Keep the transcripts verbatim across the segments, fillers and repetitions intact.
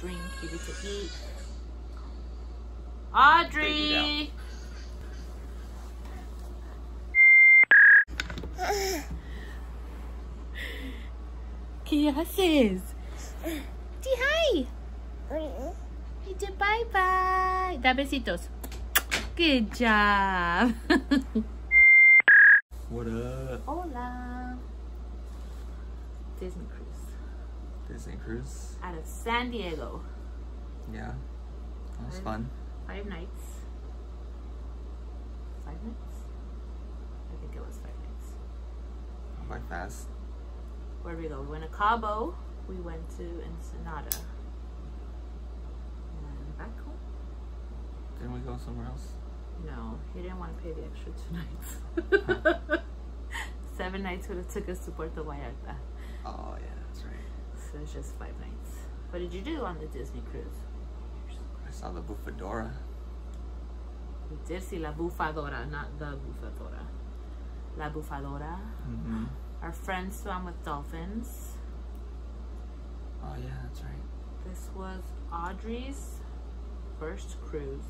drink, give it to eat. Audrey! ¿Qué haces? Di hi. Y di bye bye. Da besitos. Good job. What up? Hola. Disney Cruise. Disney Cruise? Out of San Diego. Yeah. That was five, fun. Five nights. Five nights? I think it was five nights. Not by fast. Where did we go? We went to Cabo. We went to Ensenada. And back home. Didn't we go somewhere else? No, he didn't want to pay the extra two nights. Huh. Seven nights would have took us to Puerto Vallarta. Oh yeah, that's right. So it's just five nights. What did you do on the Disney cruise? I saw La Bufadora. We did see La Bufadora, not the Bufadora. La Bufadora. Mm-hmm. Our friends swam with dolphins. Oh yeah, that's right. This was Audrey's first cruise.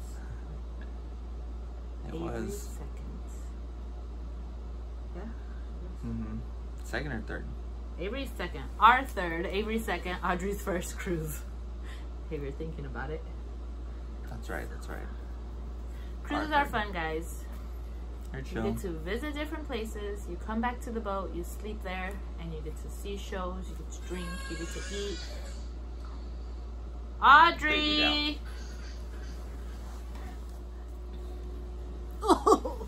It Avery was. Second. Yeah? Mm-hmm. Second or third? Avery's second. Our third, Avery's second, Audrey's first cruise. Hey, we're thinking about it. That's right, that's right. Cruises are fun, guys. You get to visit different places, you come back to the boat, you sleep there, and you get to see shows, you get to drink, you get to eat. Audrey! Oh.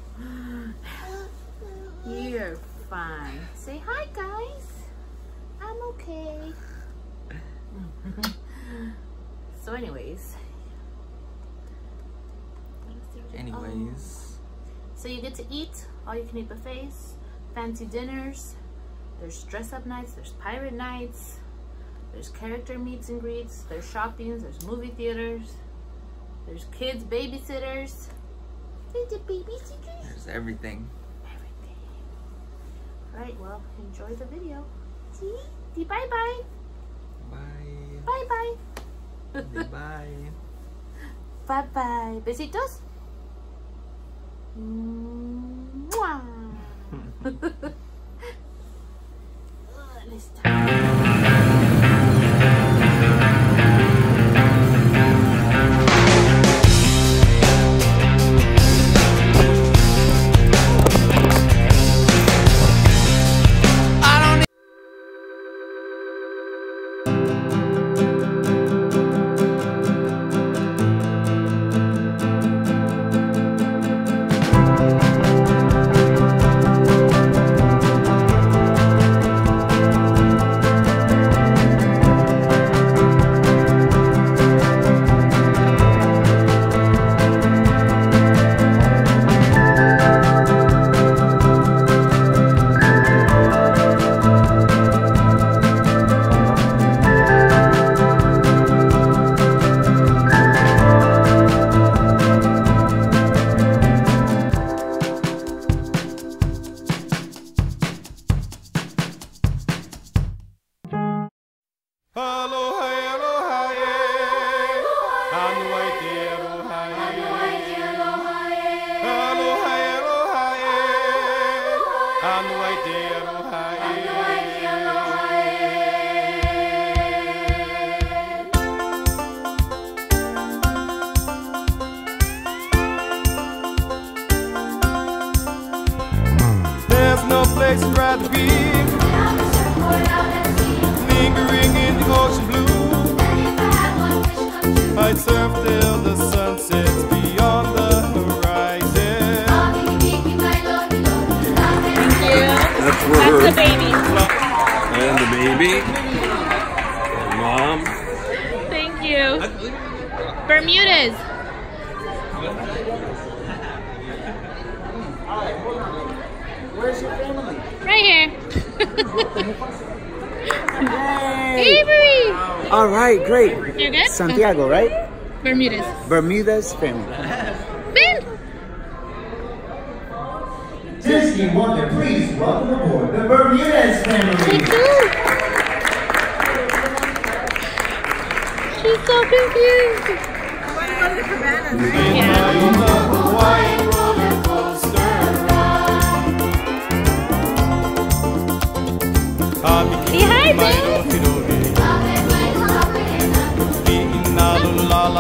You're fine. Say hi, guys. I'm okay. So anyways. Anyways. Oh. So you get to eat, all you can eat buffets, fancy dinners, there's dress up nights, there's pirate nights, there's character meets and greets, there's shoppings, there's movie theaters, there's kids babysitters, there's the babysitters. There's everything. Everything. Alright, well, enjoy the video. See? See, bye bye. Bye. Bye bye. Bye bye. Bye bye. Besitos. Mwah. Let's start. Bermudez. Where's your family? Right here. Hey. Avery. All right, great. You're good? Santiago, right? Bermudez. Bermudez family. Ben. Disney Wonder, please welcome aboard the Bermudez family. Thank you. She's so confused. Everybody loves the cabanas, right? Yeah. Behind me.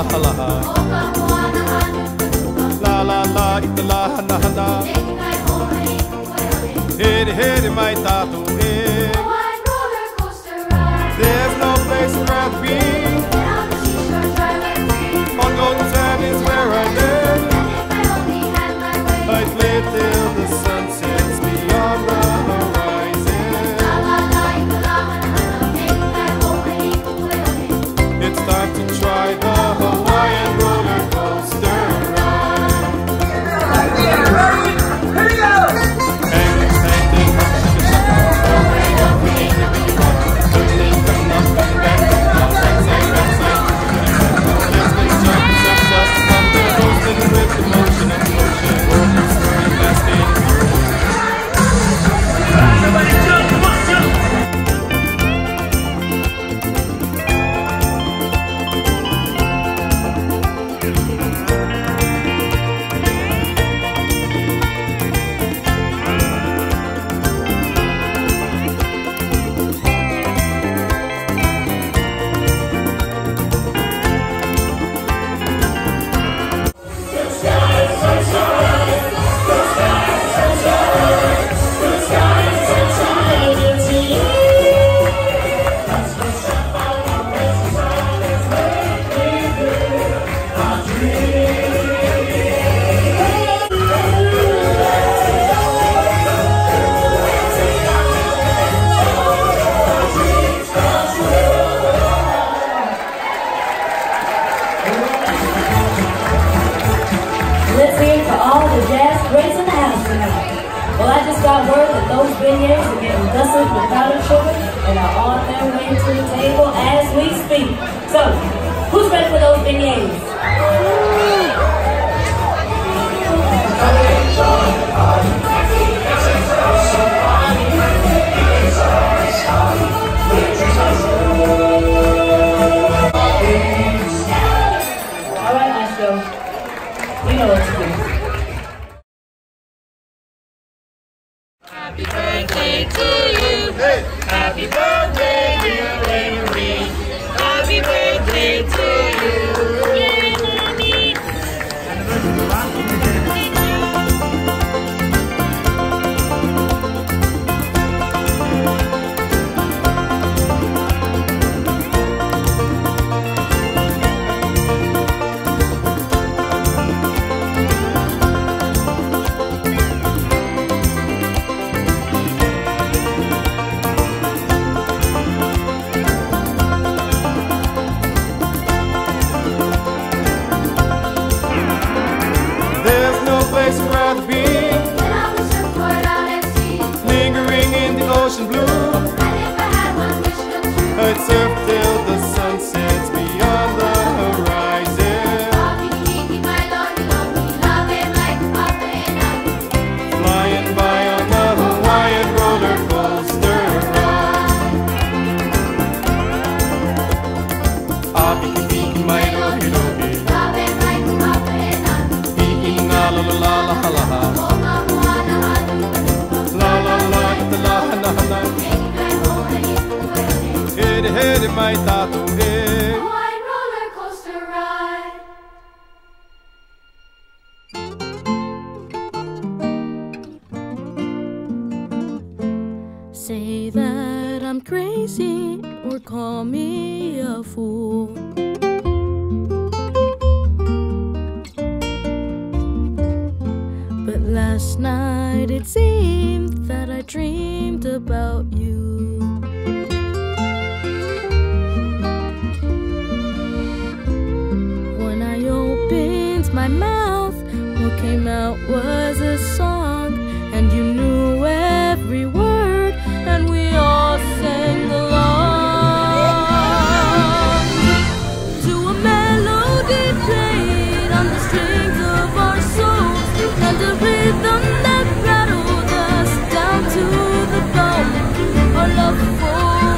There's no place worth being. On golden sand is where I live. I play till the sun sets beyond the horizon. It's time to try the Hawaiian roller coaster ride. Here we go!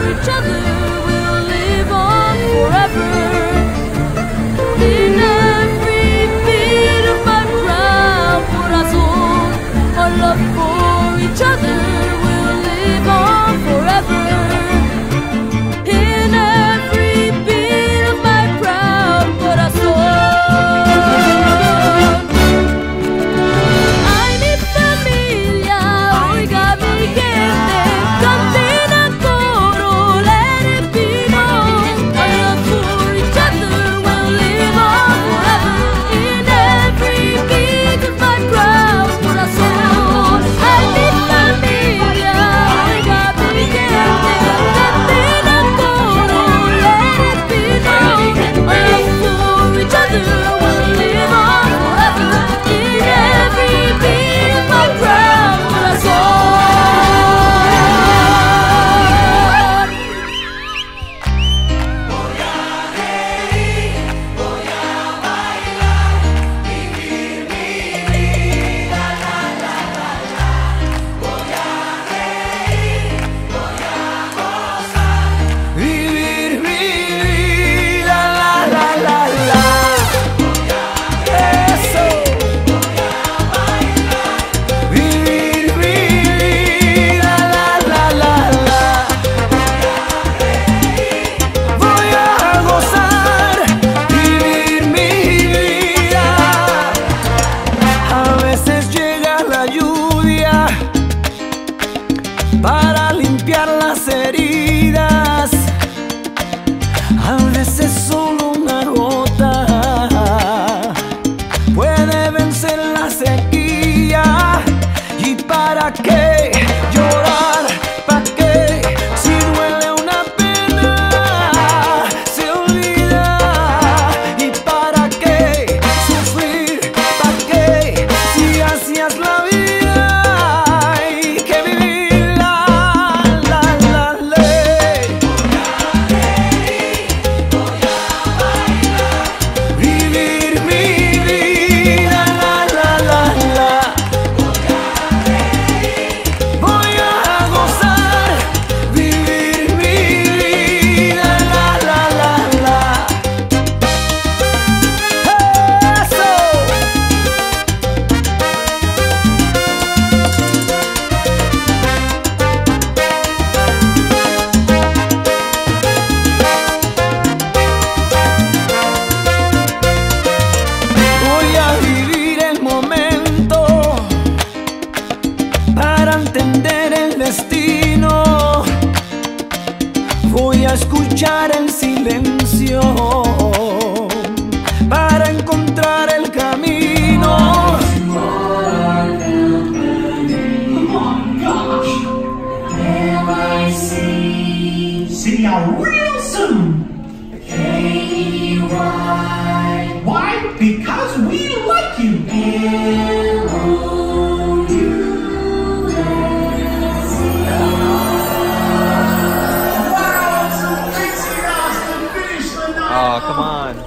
Each other will live on forever. down real soon. K E Y. Why? Because we like you. L O U S E. Wow, so Pixie Austin finished the night. Oh, come on.